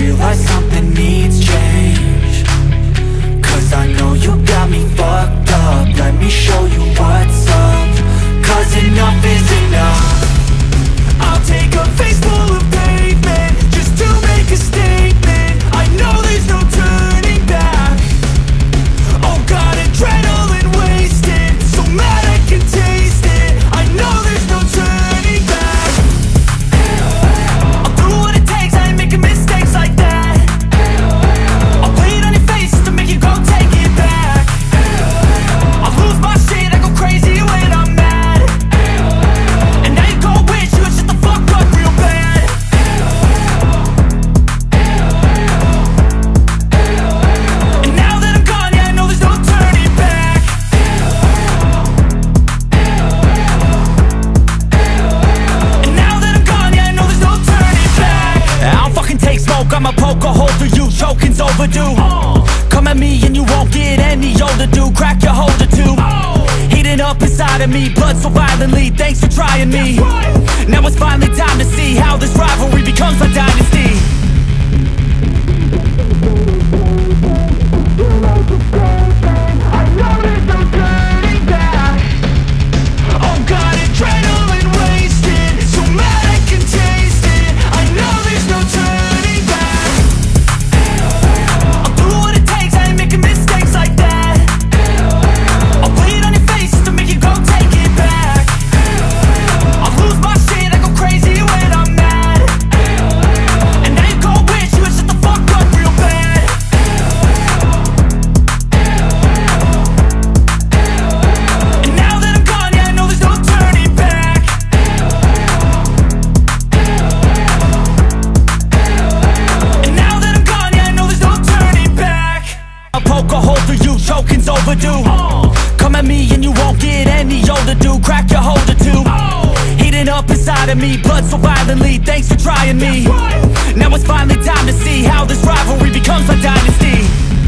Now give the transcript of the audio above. realize something needs change. Cause I know you got me fucked up, let me show you what's up. Cause enough is enough. I'll take a face full of pavement just to make a statement. I know there's no turning back. Oh God, adrenaline wasted, so mad I can taste it. I know there's no turning back. I'ma poke a hole through you, choking's overdue. Come at me and you won't get any older, dude. Crack your holder too. Heating up inside of me, blood so violently. Thanks for trying me. Right. Now it's finally time to see how this rivalry becomes a dynasty. I know there's no turning back. Oh God, adrenaline wasted, so mad I can taste it. I know there's no turning back. Come at me and you won't get any older, dude. Crack your holder too. Heating up inside of me, blood so violently. Thanks for trying me. Right. Now it's finally time to see how this rivalry becomes a dynasty.